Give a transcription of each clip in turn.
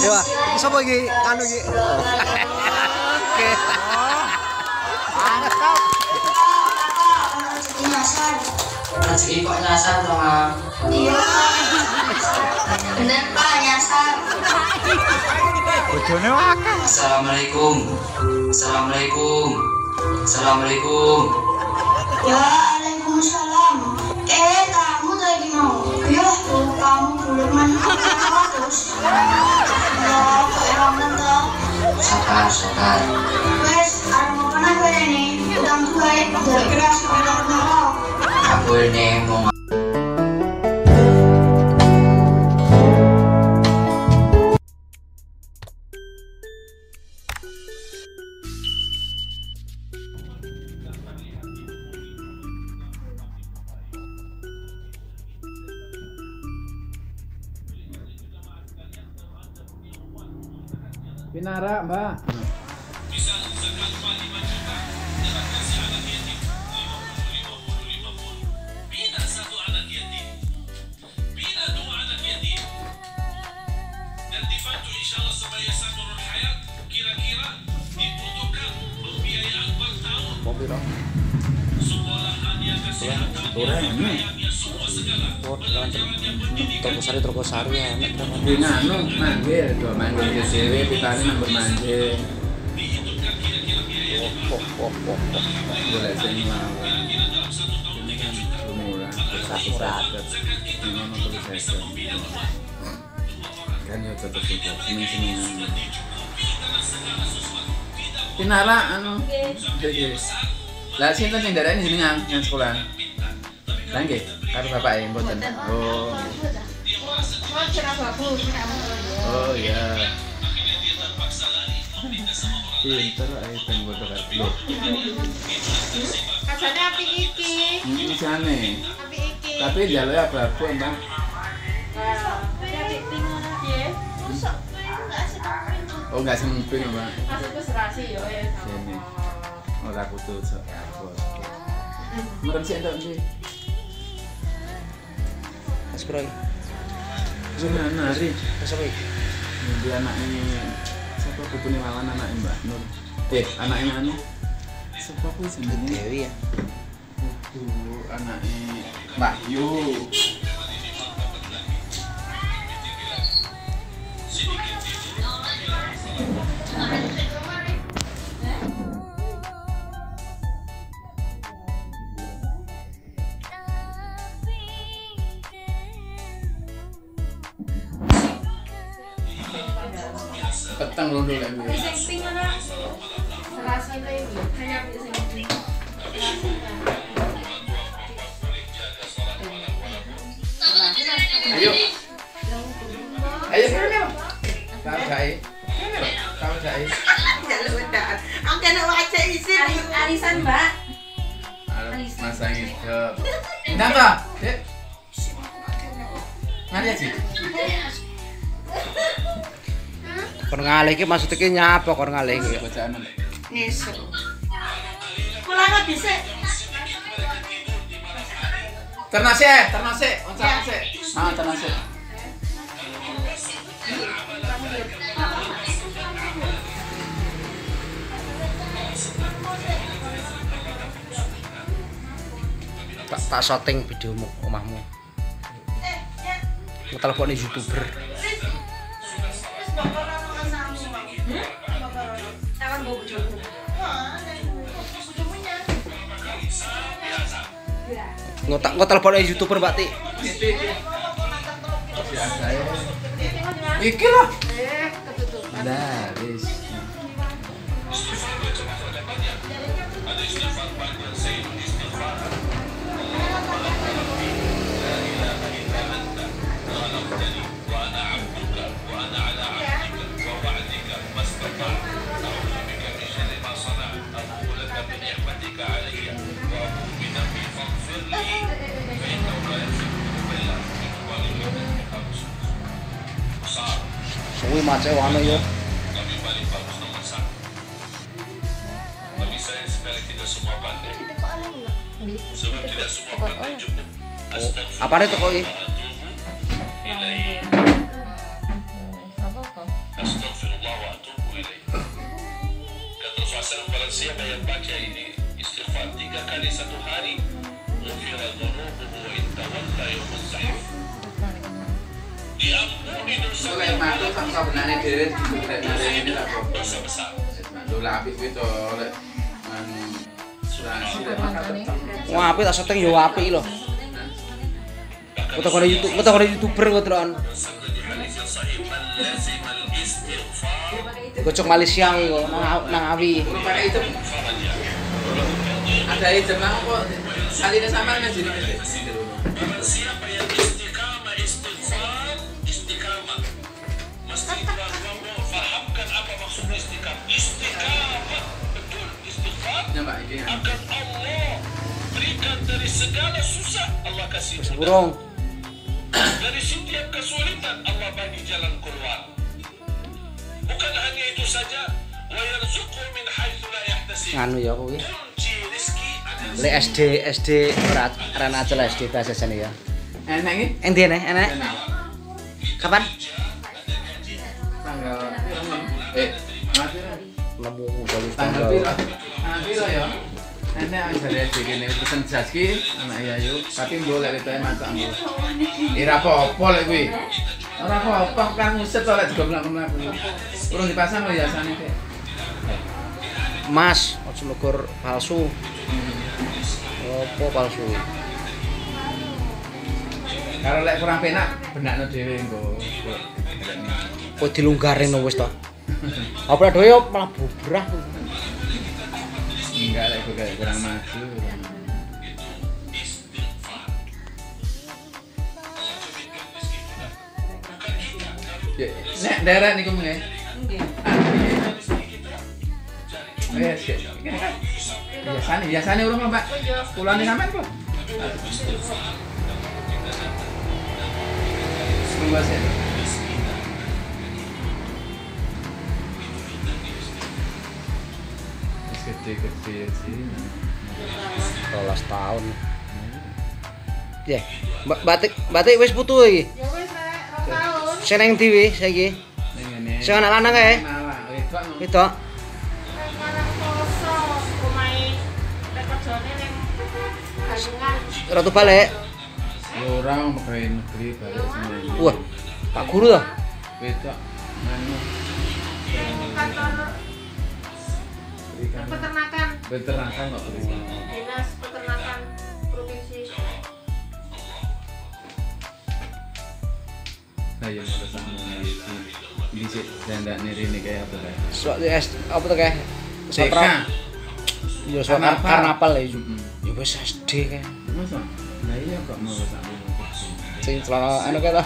Iya, siapa lagi? Anu lagi. Oke. Mantap. Masih kok nyasar dong, Mam. Iya. Bener Pak, nyasar. Bojone akeh. Assalamualaikum. Assalamualaikum. Assalamualaikum. Waalaikumsalam. Kamu tadi mau? Ya, kamu belum mana? Terus. Nah, kok emang toh? Sabar, sabar. Wes, arep mana kowe nih? Utang duit, udah keras ngono-ngono. Aku ini mau Binara, Mbak. Bisa usahakan Pak 5 juta dengan kasih anak yatim 50-50-50. Bina satu anak yatim, bina dua anak yatim, dan dibantu insya Allah supaya Sanurul Hayat. Kira-kira dibutuhkan pembiayaan per tahun. Sekolah hanya kesehatan, kayaknya semua segala. Pelajarannya pendidikan. Terkosari enak manggil dua manggil ke sini pitane nang bermanggil dihitungkan kira-kira biayanya boleh sing kira-kira dalam 1 tahun 3 juta murah kan yo tetep Pinara anu lah sinten sing darani jenengan nang sekolah lah nggih karo bapak e mboten oh oh iya pinter ae pengen bergerak lho kasane api iki misane api iki tapi njaluk abu-abu entah oh enggak semping Mbak maksudku serasi yo ya sini ora kudu sok merem sik entuk iki aspiroi Zona Nari, siapa ini? Dia anaknya, siapa butuhnya malah anaknya Mbak Nur. Anaknya anu, siapa pun sebenarnya? Dewi ya. Itu anaknya Mbak Yu. Petang loh dulu lagi. Sing mana? Serasa itu ibu. Hanya bisa sing. Ayo. Ayo sekarang. Kamu cai. Kamu cai. Jalur udah. Angkat nak wajah izin. Arisan Mbak. Masa ini ke. Napa? Nanti aja. Kon ngalih iki maksud iki nyapa kon ngalih iki bacaan ngisuk kulange dhisik ternase oncang sik ha ternase tak shooting video omahmu telepone youtuber nggak telepon aja youtuber Mbak Ti iki lah daris Wih macet warna ya. Kami paling bagus nomor 1. Tapi saya sekali tidak semua pandai. Sebab tidak semua pandai cukup. Apa itu kok ini? Nilai. Apa kok? Kisha kalian baca ini, istighfar 3 kali 1 hari. Diampuni dosa besar. Wah, apik tak syuting yo apik lho. Foto-foto YouTube, foto-foto YouTuber kok teron. Gocok Malaysia kok nang awi. Ada ijemang kok salina sama ngaji. Siapa yang istiqamah istiqamah mesti fahamkan apa maksud istiqamah. Betul istighfar akan Allah berikan dari segala susah, Allah kasih mudah. Dari setiap kesulitan Allah bagi jalan keluar. Bukan hanya itu saja, wa yarzuqhu min haitsu la yahtasib. Anu ya kuwi. Lek SD ora ana aja SD bahasa jane ya. Enak iki? Endi enak? Enak. Kapan? Tanggal 6. Tanggal piro? Tanggal piro ya? Enak ajare SD kene pesen jaski anak yayu, tapi mbok lek letae macak mbok. Ora apa-apa lek kuwi. Ora apa-apa kan nguset oleh goblok-goblok. Urung dipasang lho yasane teh. Mas, ojo megur palsu. Apa palsu? Kalau lek kurang penak, benakno dhewe engko. Kok dilunggarno wis to. Apa dhewe yo malah bobrah. Enggak lek kurang maju. Nek daerah niku meneh. Nggih. Wes sik. Biasane urung, Mbak. Kulane sampean kok. Semoga sehat. Gede-gede sih. 12 tahun. Ya, batik wis putu iki. Ya wis nek 2 tahun. Sing nang dhewe saiki. Ning ngene. Sing anak lanang kae. Wedok. Ratu balik. Orang pegawai negeri balik sendiri. Wah, Pak Guru dah. Beda. Mana? Peternakan. Peternakan nggak boleh. Dinas Peternakan Provinsi. Saya mau datang di janda neri ni kayak apa lah? Soal apa tu kayak? Soal. Yo soal karnaval lah itu. Yo bos SD kan. Masa? Nah iya kok mau sama. Sing celana anu kata.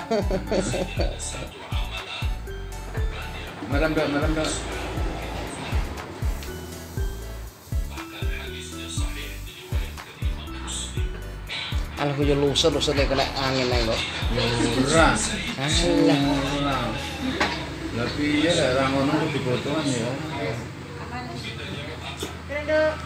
Malam dok. Aku yo lusa lek kena angin nang kok. Beras. Alah. Lah piye lek ra ngono ku dibotokan ya. Kredok.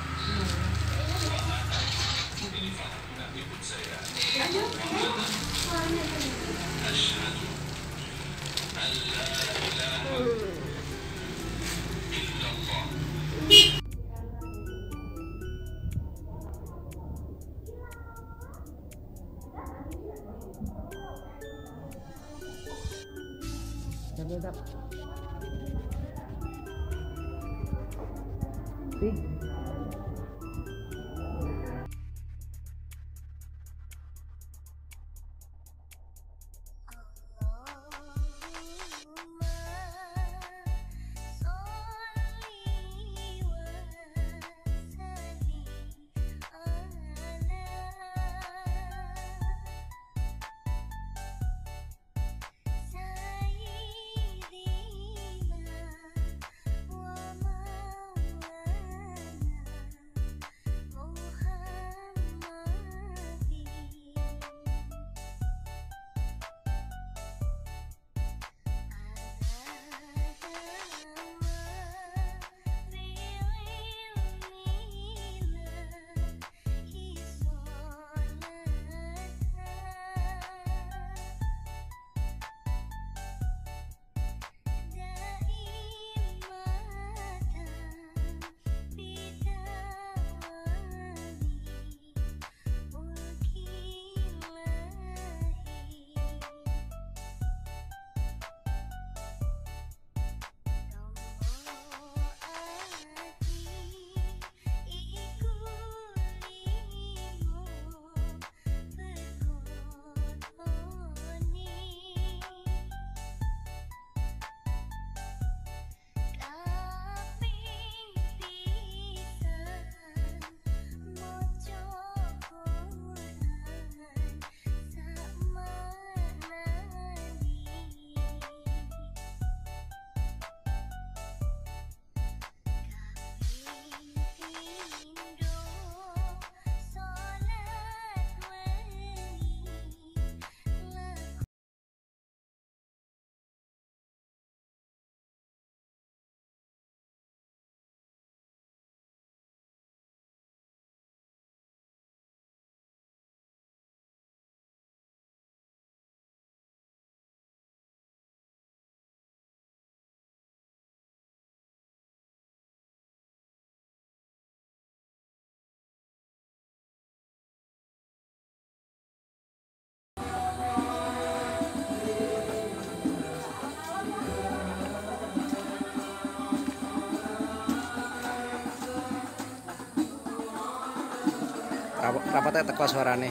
rapatnya teko suarane.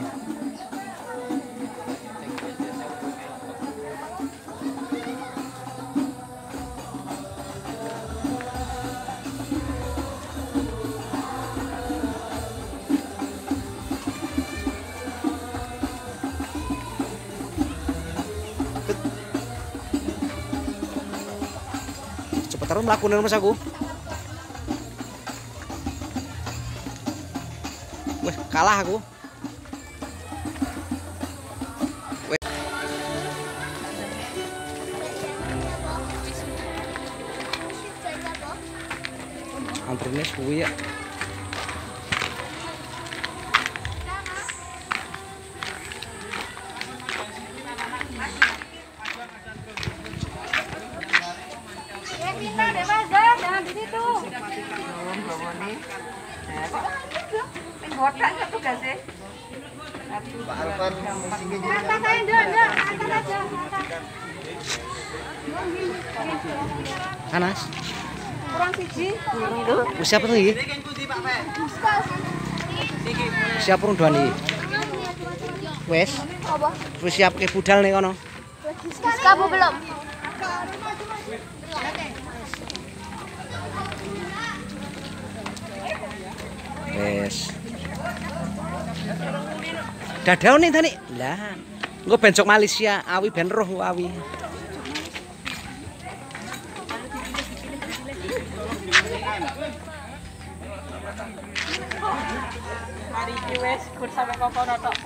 Terus melakukan rumah aku. Wih, kalah aku. Wih. Hampirnya suwi ya. Panas. Kurang siji. Siapa tuh iki? Siap urung doan iki. Wes. Wis siap ke budal ning kono. Diskamu belum? Wes. Dadau nih tani. Lah, engko bencok Malaysia, awi ben roh awi. Mari iki wis bersama kokono tok.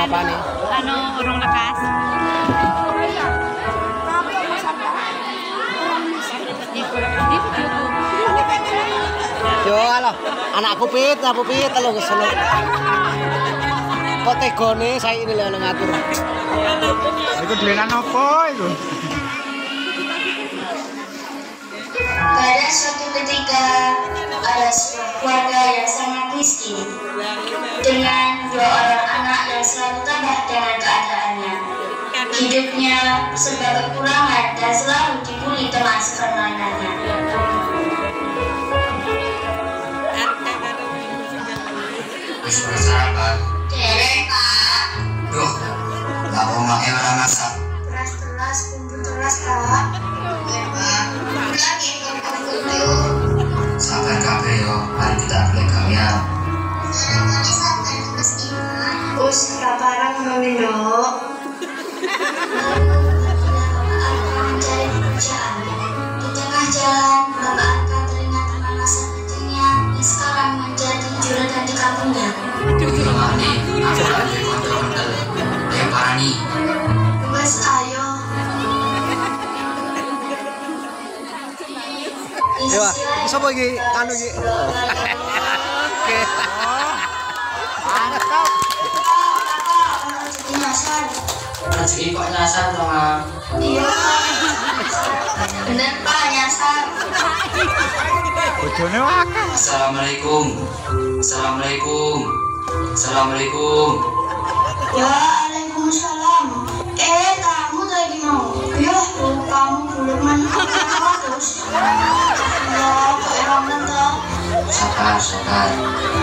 apa nih? Ano, urong lakas. Yo, alo, anak kupit, anak kupit, telo keselok. Kok tegone saya ini lho ngatur. Iku dhewenan opo iku? Pada suatu ketika ada sebuah keluarga yang sangat miskin dengan dua orang anak yang selalu tambah dengan keadaannya. Hidupnya serba kekurangan dan selalu dibuli teman sepermainannya. Bismillahirrahmanirrahim. Derek Pak. Duh, tak omaknya orang masak. Beras bumbu teras Pak. Pak, lagi sabar kabeh yo, mari kita boleh kalian. Us kaparang memendok. Mencari pekerjaan di tengah jalan, bapak Arka teringat tentang masa kecilnya yang sekarang menjadi juragan di kampungnya. Juragan aku lagi kontrol-kontrol. Lemparani. Mas ayo. Iya, siapa lagi? Anu lagi. Oke. Mantap. Rezeki kok nyasar dong, Mam? Iya. Bener Pak, nyasar. Bojone akeh. Assalamualaikum. Assalamualaikum. Assalamualaikum. Waalaikumsalam. Kamu tadi mau? Iya, kamu buleman bagus. Sabar.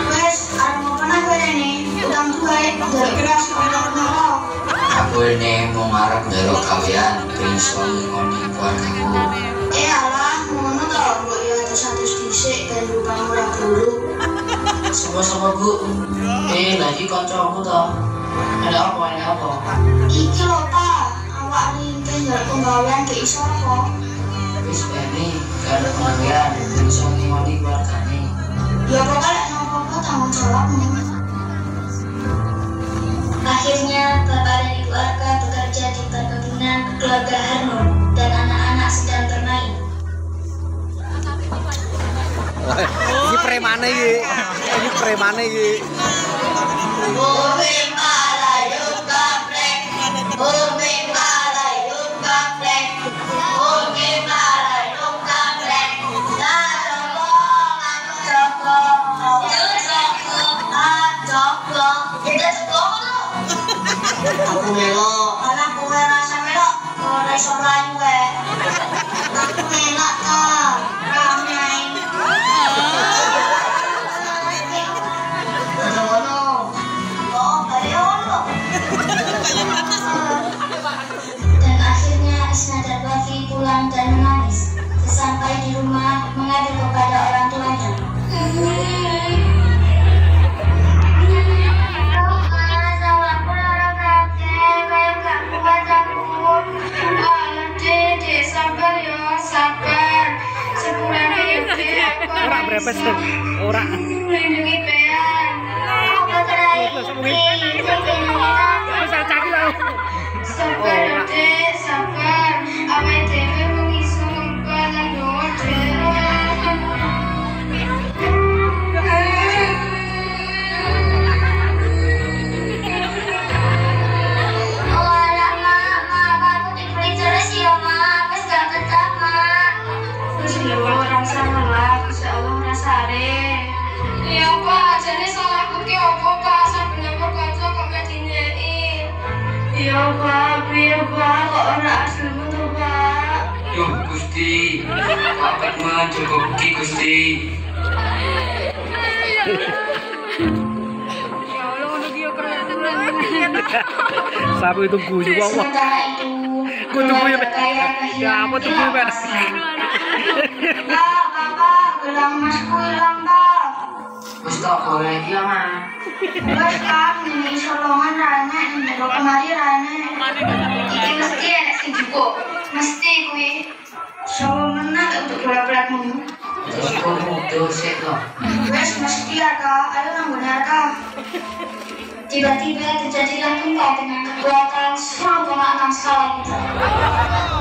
Wes, aku pernah berani utang duit dari keras orang nol. Aku ini mau ngarep dari kalian, pensiun ngoni keluargaku. Iyalah, mau nonton buat yang 100 bisik dan bukan murah dulu. Sama-sama bu. Lagi kontrolku toh. Ada apa? Iki loh pak, awak ringkes dari penggawean ke Isoko. Wes ini ada penggawean, pensiun ngoni keluargane. Ya pokoknya nopo-nopo tanggung jawab nih. Akhirnya bapak dan ibu Arka bekerja di perkebunan keluarga Harmon dan anak-anak sedang bermain. Ini preman iki. Ini preman iki. Aku melok, malah aku rasa melok, orang sebelah juga. Aku melok tak, ramai. Jono, oh beliau. Dan akhirnya Isna dan Bafi pulang dan menangis. Sesampai di rumah mengadu kepada orang tuanya. Iya pak, kok orang asli itu pak? Yuh Gusti, apa mah cukup ki Gusti. Sabu itu guyu wah. Ku tunggu ya. Ya apa tunggu ya. Pak, Bapak, gelang masku hilang pak. Wis tak boleh ya Mas. Wes Pak, ini solongan rane, ndelok kemari rane. Iki mesti enek sing cukup. Mesti kuwi. Solongan nak untuk gerak-gerakmu. Cukup mutus sik to. Wes mesti ya Kak, ayo nang ngene Kak. tiba-tiba terjadilah gempa dengan kekuatan 1,6 skala Richter.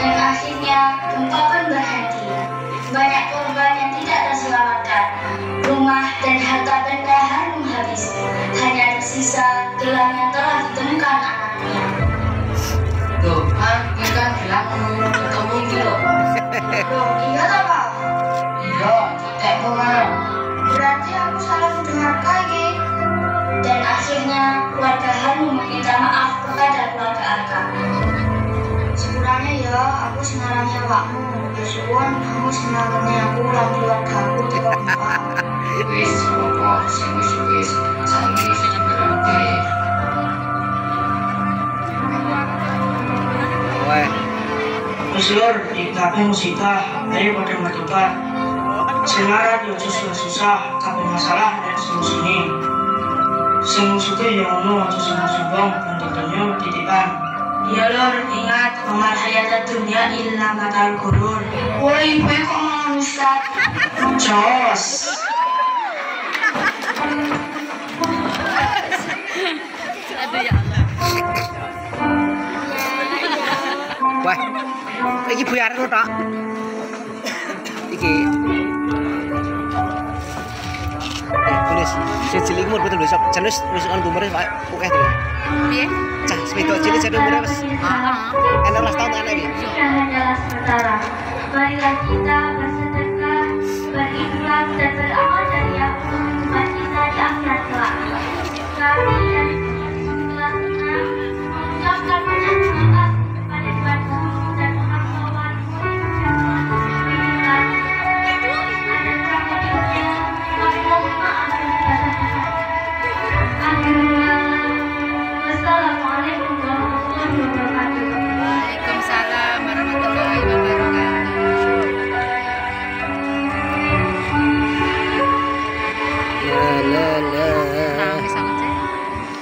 Dan akhirnya gempa pun berhenti. Banyak korban yang tidak terselamatkan. Rumah dan harta benda harum habis. Hanya tersisa gelang yang telah ditemukan anaknya. Loh, ini kan gelang menurut kamu ini loh. Loh, iya tak Pak? Iya, tidak Pak. Berarti aku salah mendengar lagi. Dan akhirnya keluarga Hanum meminta maaf kepada keluarga Arka. Sekurangnya ya, aku senarangnya wakmu. Kesuan, kamu senarangnya aku ulang keluarga aku tidak maaf. Wis, pokok, sewis-wis, sanggih sejuberati. Keselur, dikabeh musibah, dari pada merdeka. Senarang ya susah-susah, kabeh masalah dari semua sini. Semua suka yang mau susah subang, bentuknya titipan. Ya lor, ingat, omar hayat dunia illa matal gurur. Woi, gue kok mau ustad? Jos. Aduh ya Allah. Wah, ini biar lu tak? Iki. Tulis, cilikmu betul besok. Cenus, nuliskan bumernya, Pak. Oke, tuh. Iya. Cah, sepeda cilik jadi umurnya mas. Enak lah tahun anak ini. Adalah sementara. Marilah kita bersedekah, berikhlas dan beramal dari yang untuk kita di akhirat kelak. Kami dari kelas 6 mengucapkan banyak terima kasih kepada Tuhan Guru dan orang tua murid yang telah membimbing kita dan kami mohon maaf atas kesalahan.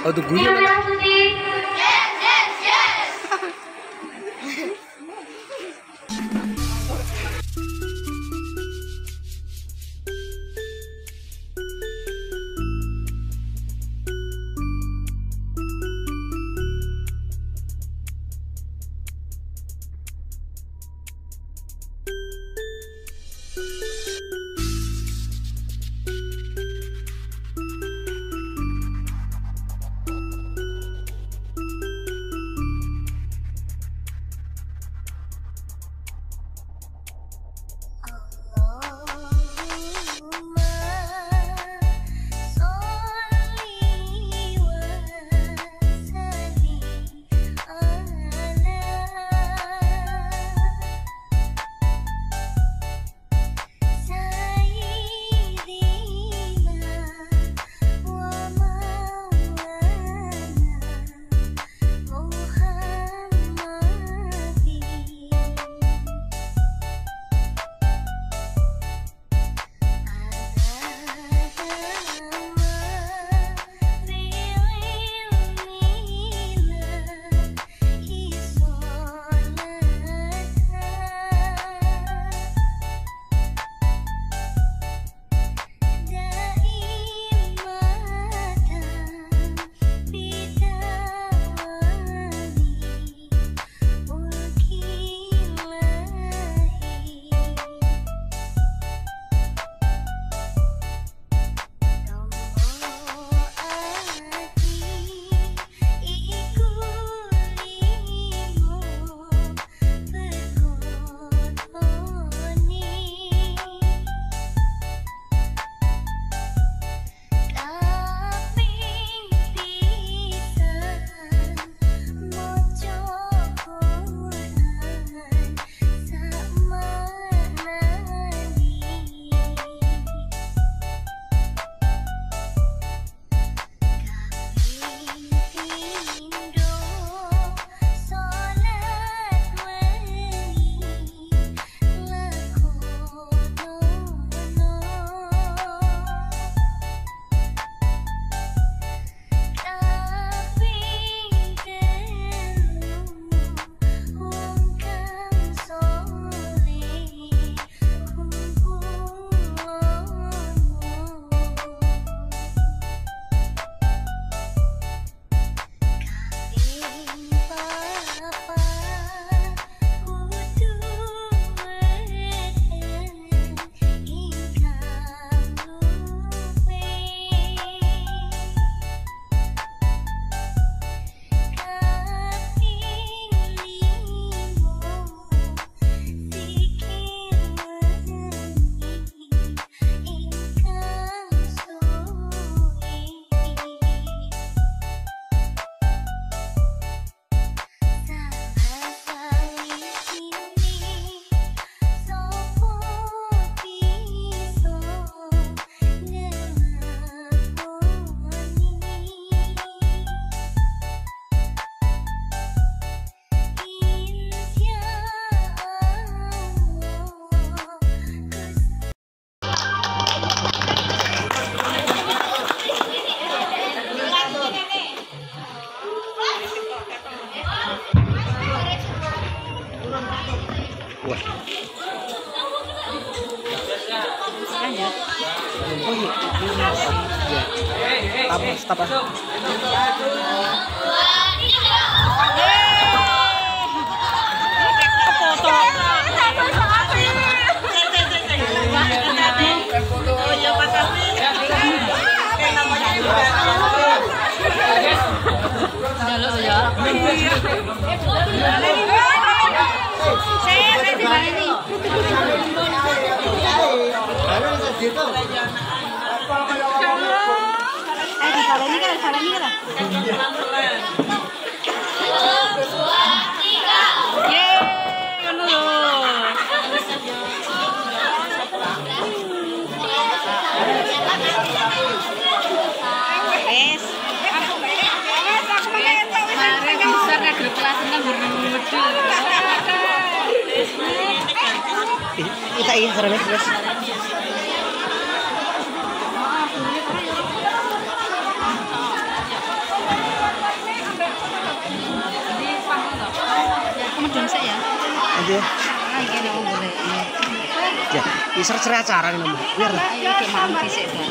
Oh, tuh gue. Yes, yes, yes. Stop. Kita ingin seremnya terus. Ya, bisa cerai acara ini, biar lah. Ayo, kita makan pisik, Pak.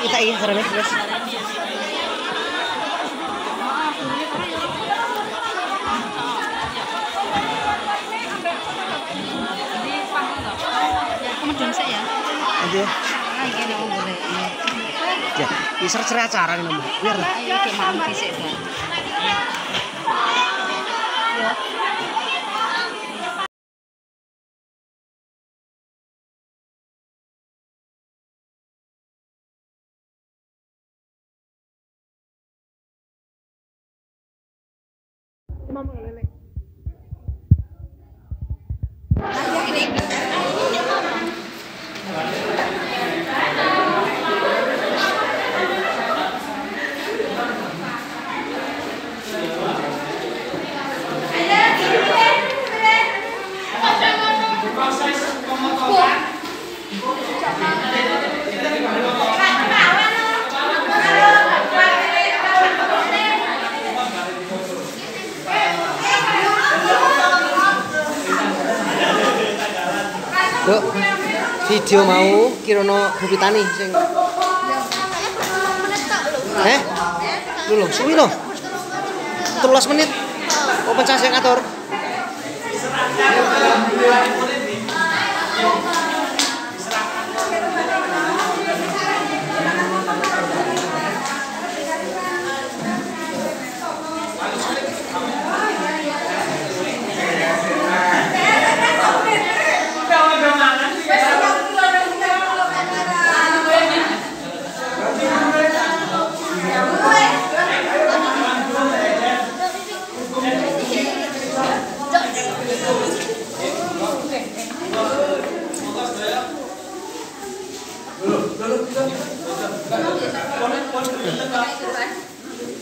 Kita ingin seremnya terus. Ya, bisa cerai acara ini, biar lah. Ayo, kita makan pisik, Pak. Mama lelek. Video mau Kirono Bukitani sing. Eh? Lho, suwi lho. 13 menit. Kok pencah sing ngatur?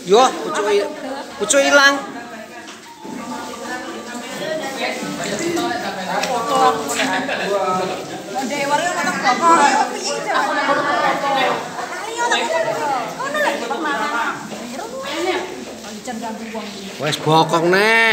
Yo, pucuk hilang. Wes bokong neh.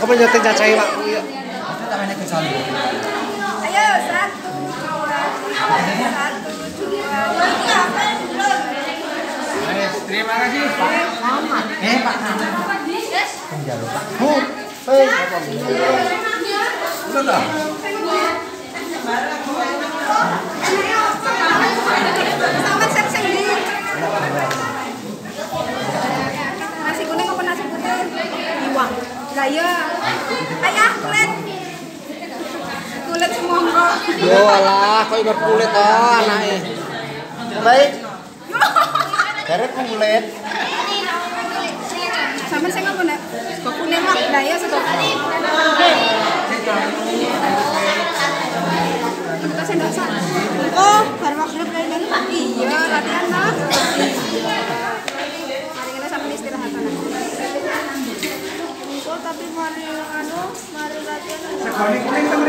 Aku menyeting cacai pak. Ayo 1, 2, 1, 2. Terima kasih Pak Rahmat. Pak Rahmat. Jangan lupa. Sudah. Sama seng-seng di. Nasi kuning apa nasi putih? Iwang. Lah ya. Ayah kulit. Kulit semongko. Yo alah, kok ingat kulit to anake. Baik. Derek kulit. Sama seng apa nek? Sego kuning lah. Lah ya sego kuning. Kita sendok sana. Oh, bar magrib lain-lain Pak. Iya, latihan Mas. Mari kita sambil istirahat sana. Tapi mari latihan.